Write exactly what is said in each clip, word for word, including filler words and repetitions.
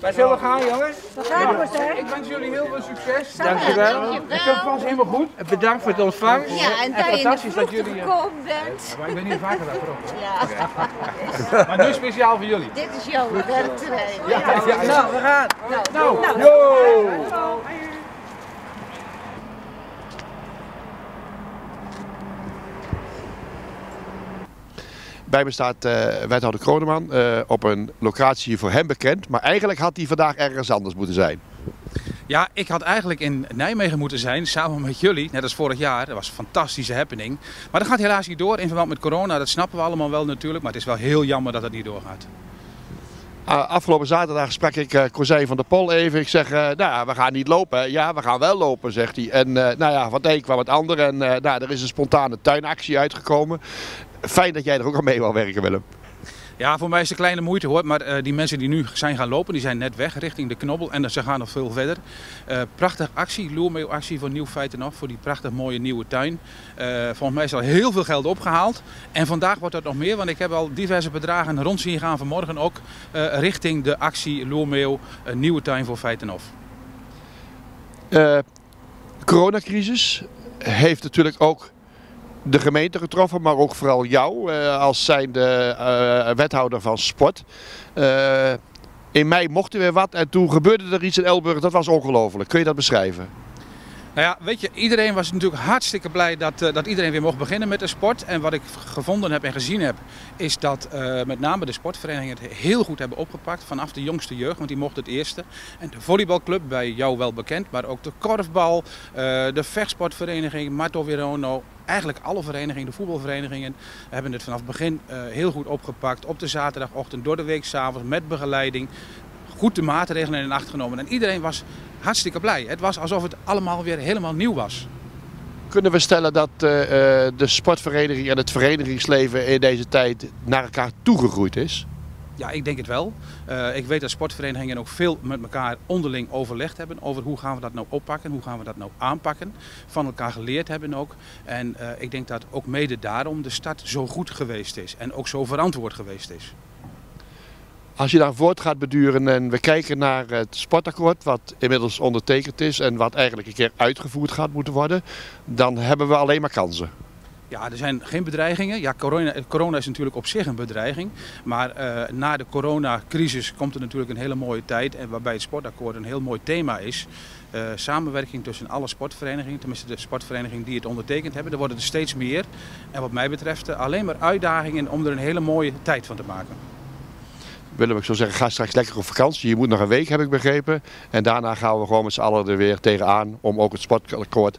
Wij zullen gaan, jongens. We gaan, jongens. Ik wens jullie heel veel succes. Dankjewel. Dankjewel. Het komt vast helemaal goed. Bedankt voor het ontvangen. Ja, en, en fantastisch dat jullie gekomen bent. Maar ik ben hier vaker daarvoor op. Ja. Okay. Maar nu speciaal voor jullie. Dit is jouw werkterrein. Ja, ja, ja. Nou, we gaan. Nou, nou. Yo. Bij me staat uh, wethouder Krooneman uh, op een locatie voor hem bekend. Maar eigenlijk had hij vandaag ergens anders moeten zijn. Ja, ik had eigenlijk in Nijmegen moeten zijn, samen met jullie, net als vorig jaar. Dat was een fantastische happening. Maar dat gaat helaas niet door in verband met corona. Dat snappen we allemaal wel natuurlijk, maar het is wel heel jammer dat het niet doorgaat. Uh, afgelopen zaterdag sprak ik uh, Kozijn van der Pol even. Ik zeg, uh, nou ja, we gaan niet lopen. Ja, we gaan wel lopen, zegt hij. En uh, nou ja, van de een kwam het ander. En uh, nou, er is een spontane tuinactie uitgekomen. Fijn dat jij er ook aan mee wil werken, Willem. Ja, voor mij is het een kleine moeite hoor, maar uh, die mensen die nu zijn gaan lopen, die zijn net weg richting de Knobbel en ze gaan nog veel verder. Uh, prachtig actie, Loermeo actie voor Nieuw Feitenhof, voor die prachtig mooie nieuwe tuin. Uh, volgens mij is er al heel veel geld opgehaald en vandaag wordt dat nog meer, want ik heb al diverse bedragen rond zien gaan vanmorgen ook uh, richting de actie Loermeo uh, Nieuwe Tuin voor Feitenhof. Uh, de coronacrisis heeft natuurlijk ook de gemeente getroffen, maar ook vooral jou als zijnde uh, wethouder van sport. Uh, in mei mocht er weer wat en toen gebeurde er iets in Elburg, dat was ongelooflijk. Kun je dat beschrijven? Nou ja, weet je, iedereen was natuurlijk hartstikke blij dat, uh, dat iedereen weer mocht beginnen met de sport. En wat ik gevonden heb en gezien heb, is dat uh, met name de sportverenigingen het heel goed hebben opgepakt. Vanaf de jongste jeugd, want die mocht het eerste. En de volleybalclub, bij jou wel bekend, maar ook de korfbal, uh, de vechtsportvereniging, Mato Verono. Eigenlijk alle verenigingen, de voetbalverenigingen, hebben het vanaf het begin uh, heel goed opgepakt. Op de zaterdagochtend, door de week, 's avonds, met begeleiding. Goed de maatregelen in acht genomen en iedereen was hartstikke blij. Het was alsof het allemaal weer helemaal nieuw was. Kunnen we stellen dat uh, de sportvereniging en het verenigingsleven in deze tijd naar elkaar toegegroeid is? Ja, ik denk het wel. Uh, ik weet dat sportverenigingen ook veel met elkaar onderling overlegd hebben over hoe gaan we dat nou oppakken, hoe gaan we dat nou aanpakken. Van elkaar geleerd hebben ook. En uh, ik denk dat ook mede daarom de stad zo goed geweest is en ook zo verantwoord geweest is. Als je daar voort gaat beduren en we kijken naar het sportakkoord wat inmiddels ondertekend is en wat eigenlijk een keer uitgevoerd gaat moeten worden, dan hebben we alleen maar kansen. Ja, er zijn geen bedreigingen. Ja, corona, corona is natuurlijk op zich een bedreiging. Maar uh, na de coronacrisis komt er natuurlijk een hele mooie tijd en waarbij het sportakkoord een heel mooi thema is. Uh, samenwerking tussen alle sportverenigingen, tenminste de sportverenigingen die het ondertekend hebben. Er worden er steeds meer. En wat mij betreft uh, alleen maar uitdagingen om er een hele mooie tijd van te maken. Willem, ik zou zeggen, ga straks lekker op vakantie. Je moet nog een week, heb ik begrepen. En daarna gaan we gewoon met z'n allen er weer tegenaan om ook het sportakkoord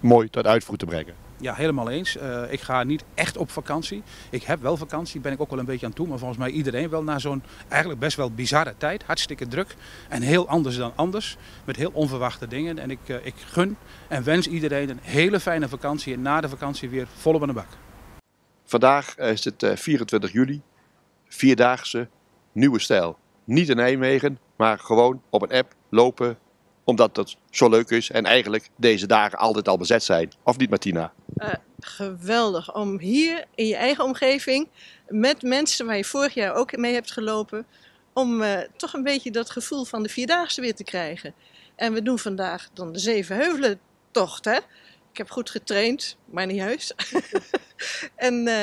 mooi tot uitvoer te brengen. Ja, helemaal eens. Uh, ik ga niet echt op vakantie. Ik heb wel vakantie, ben ik ook wel een beetje aan toe. Maar volgens mij iedereen wel na zo'n eigenlijk best wel bizarre tijd. Hartstikke druk en heel anders dan anders. Met heel onverwachte dingen. En ik, uh, ik gun en wens iedereen een hele fijne vakantie. En na de vakantie weer volop aan de bak. Vandaag is het vierentwintig juli. Vierdaagse. Nieuwe stijl. Niet in Nijmegen, maar gewoon op een app lopen, omdat dat zo leuk is en eigenlijk deze dagen altijd al bezet zijn. Of niet, Martina? Uh, geweldig om hier in je eigen omgeving, met mensen waar je vorig jaar ook mee hebt gelopen, om uh, toch een beetje dat gevoel van de Vierdaagse weer te krijgen. En we doen vandaag dan de Zevenheuvelentocht, hè? Ik heb goed getraind, maar niet heus. en... Uh,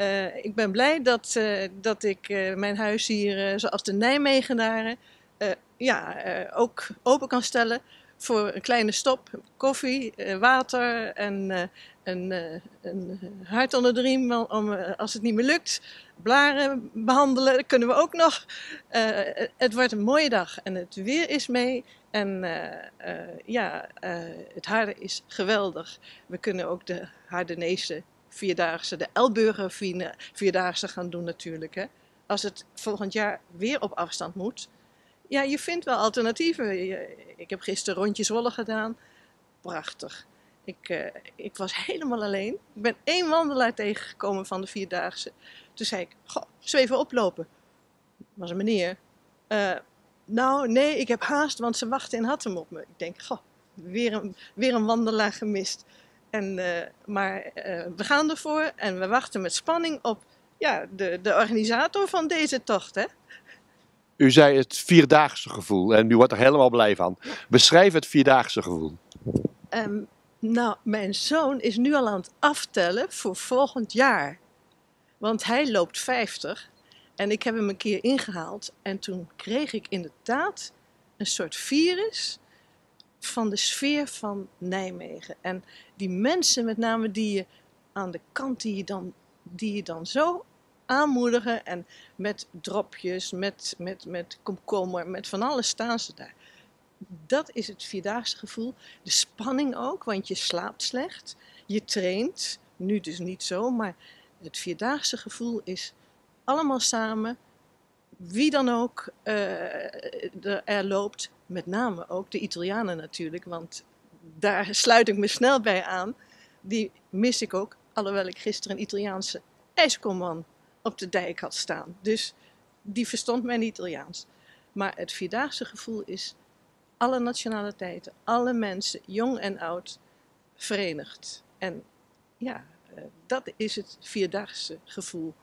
Uh, ik ben blij dat, uh, dat ik uh, mijn huis hier, uh, zoals de Nijmegenaren, uh, ja, uh, ook open kan stellen voor een kleine stop. Koffie, uh, water en uh, een, uh, een hart onder de riem om, uh, als het niet meer lukt. Blaren behandelen, dat kunnen we ook nog. Uh, het wordt een mooie dag en het weer is mee. En uh, uh, ja, uh, het Harde is geweldig. We kunnen ook de Hardenese Vierdaagse, de Elburger Vierdaagse gaan doen natuurlijk. Hè. Als het volgend jaar weer op afstand moet. Ja, je vindt wel alternatieven. Ik heb gisteren rondje Zwolle gedaan. Prachtig. Ik, uh, ik was helemaal alleen. Ik ben één wandelaar tegengekomen van de Vierdaagse. Toen zei ik, goh, zweven oplopen. Dat was een meneer. Uh, nou, nee, ik heb haast, want ze wachten in Hattem op me. Ik denk, goh, weer een, weer een wandelaar gemist. En, uh, maar uh, we gaan ervoor en we wachten met spanning op ja, de, de organisator van deze tocht. Hè? U zei het Vierdaagse gevoel en u wordt er helemaal blij van. Beschrijf het Vierdaagse gevoel. Um, nou, mijn zoon is nu al aan het aftellen voor volgend jaar. Want hij loopt vijftig en ik heb hem een keer ingehaald. En toen kreeg ik inderdaad een soort virus van de sfeer van Nijmegen. En die mensen met name die je aan de kant die je dan, die je dan zo aanmoedigen en met dropjes, met, met, met komkommer, met van alles staan ze daar. Dat is het vierdaagse gevoel. De spanning ook, want je slaapt slecht. Je traint, nu dus niet zo, maar het vierdaagse gevoel is allemaal samen. Wie dan ook uh, er, er loopt, met name ook de Italianen natuurlijk, want daar sluit ik me snel bij aan. Die mis ik ook, alhoewel ik gisteren een Italiaanse ijskomman op de dijk had staan. Dus die verstond mijn Italiaans. Maar het vierdaagse gevoel is alle nationaliteiten, alle mensen, jong en oud, verenigd. En ja, dat is het vierdaagse gevoel.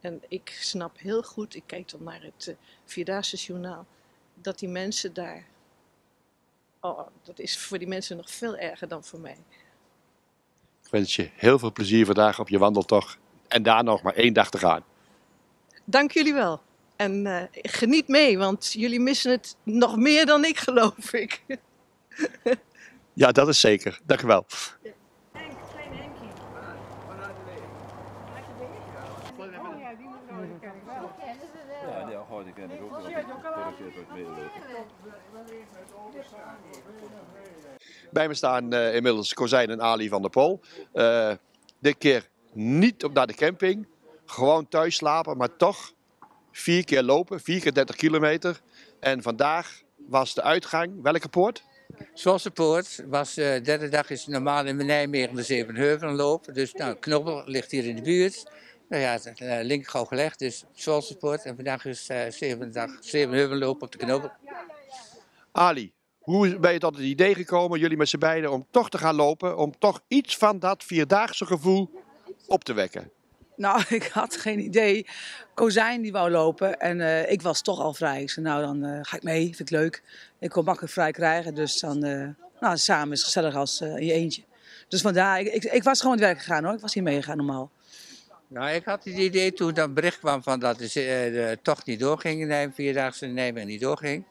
En ik snap heel goed, ik kijk dan naar het Vierdaagse journaal, dat die mensen daar, oh, dat is voor die mensen nog veel erger dan voor mij. Ik wens je heel veel plezier vandaag op je wandeltocht. En daar nog maar één dag te gaan. Dank jullie wel. En uh, geniet mee, want jullie missen het nog meer dan ik, geloof ik. Ja, dat is zeker. Dank u wel. Ja. Henk, klein Henkie. Vanuit de weg. Vanuit de weg? Oh ja, die moet nodig kennen. Ja, die hoorde ik ook wel. Bij me staan uh, inmiddels Kozijn en Ali van der Pol. Uh, dit keer niet op naar de camping, gewoon thuis slapen, maar toch vier keer lopen, vier keer dertig kilometer. En vandaag was de uitgang, welke poort? Zwolse poort, was de derde dag is normaal in Nijmegen de Zevenheuvelen lopen. Dus nou, Knobbel ligt hier in de buurt. Nou ja, het uh, link gauw gelegd, dus Zwolse poort. En vandaag is uh, zeven dag Zevenheuvelen lopen op de Knobbel. Ali, hoe ben je tot het idee gekomen, jullie met z'n beiden, om toch te gaan lopen, om toch iets van dat vierdaagse gevoel op te wekken? Nou, ik had geen idee. Kozijn die wou lopen en uh, ik was toch al vrij. Ik zei, nou dan uh, ga ik mee, vind ik leuk. Ik kon makkelijk vrij krijgen, dus dan uh, nou, samen is het gezellig als uh, in je eentje. Dus vandaar, ik, ik, ik was gewoon het werk gegaan hoor, ik was niet meegegaan normaal. Nou, ik had het idee toen dat bericht kwam van dat de, de tocht niet doorging in Nijmegen, Vierdaagse in Nijmegen niet doorging.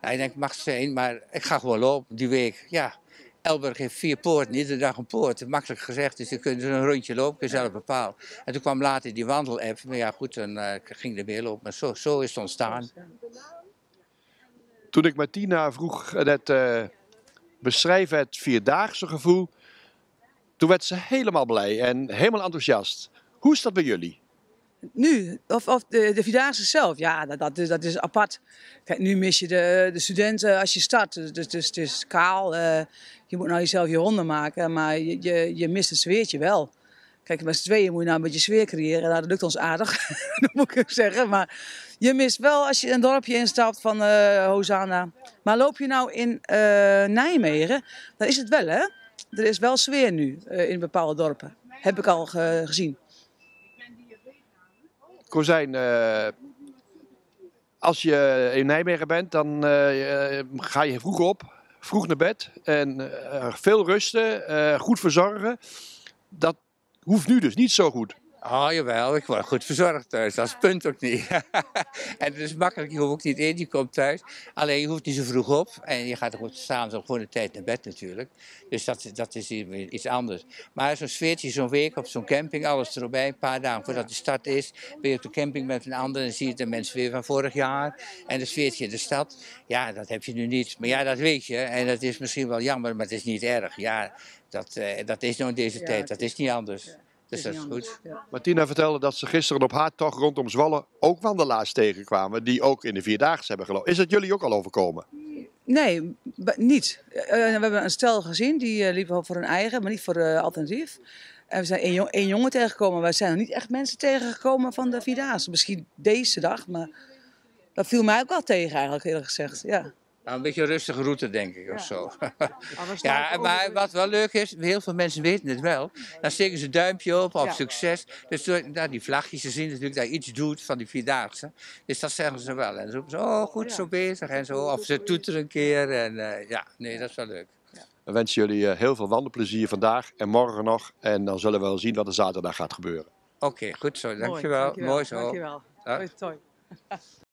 Nou, ik denk, mag zijn, maar ik ga gewoon lopen die week, ja. Elburg heeft vier poorten, iedere dag een poort. Makkelijk gezegd, dus je kunt een rondje lopen, kun je zelf bepalen. En toen kwam later die wandel-app, maar ja goed, dan uh, ging er weer lopen. Maar zo, zo is het ontstaan. Toen ik Martina vroeg, net, uh, beschrijf het vierdaagse gevoel, toen werd ze helemaal blij en helemaal enthousiast. Hoe is dat bij jullie? Nu, of, of de, de Vierdaagse zelf, ja, dat, dat, is, dat is apart. Kijk, nu mis je de, de studenten als je start, dus het is dus, dus kaal. Uh, je moet nou jezelf je honden maken, maar je, je, je mist het sfeertje wel. Kijk, met z'n tweeën moet je nou een beetje sfeer creëren. Nou, dat lukt ons aardig, dat moet ik zeggen. Maar je mist wel als je een dorpje instapt van uh, Hosanna. Maar loop je nou in uh, Nijmegen, dan is het wel, hè. Er is wel sfeer nu uh, in bepaalde dorpen, heb ik al ge, gezien. Kozijn, uh, als je in Nijmegen bent, dan uh, ga je vroeg op, vroeg naar bed en uh, veel rusten, uh, goed verzorgen. Dat hoeft nu dus niet zo goed. Oh jawel, ik word goed verzorgd thuis, dat is het punt ook niet. En het is makkelijk, je hoeft ook niet in, je komt thuis. Alleen je hoeft niet zo vroeg op en je gaat ook s'avonds op gewoon de tijd naar bed natuurlijk. Dus dat, dat is iets anders. Maar zo'n sfeertje, zo'n week op zo'n camping, alles erbij, een paar dagen voordat de stad is, ben je op de camping met een ander en zie je de mensen weer van vorig jaar. En het sfeertje in de stad, ja dat heb je nu niet. Maar ja, dat weet je en dat is misschien wel jammer, maar het is niet erg. Ja, dat, dat is nou in deze tijd, dat is niet anders. Dus dat is goed. Ja. Martina vertelde dat ze gisteren op haar tocht rondom Zwolle ook wandelaars tegenkwamen die ook in de Vierdaagse hebben gelopen. Is dat jullie ook al overkomen? Nee, niet. Uh, we hebben een stel gezien, die uh, liepen voor hun eigen, maar niet voor uh, alternatief. En we zijn één, jong één jongen tegengekomen. We zijn nog niet echt mensen tegengekomen van de Vierdaagse. Misschien deze dag, maar dat viel mij ook wel tegen eigenlijk eerlijk gezegd. Ja. een beetje een rustige route, denk ik, ja. Of zo. Ja, maar wat wel leuk is, heel veel mensen weten het wel. Dan steken ze een duimpje op, op ja. succes. Dus nou, die vlagjes, ze zien natuurlijk dat je iets doet van die Vierdaagse. Dus dat zeggen ze wel. En dan roepen ze, oh goed, ja. zo bezig en zo. Of ze toeteren een keer. En uh, ja, nee, dat is wel leuk. Ja. We wensen jullie heel veel wandelplezier vandaag en morgen nog. En dan zullen we wel zien wat er zaterdag gaat gebeuren. Oké, okay, goed zo. Dankjewel. Mooi, dankjewel. Mooi zo. Dankjewel. Hoi, toi.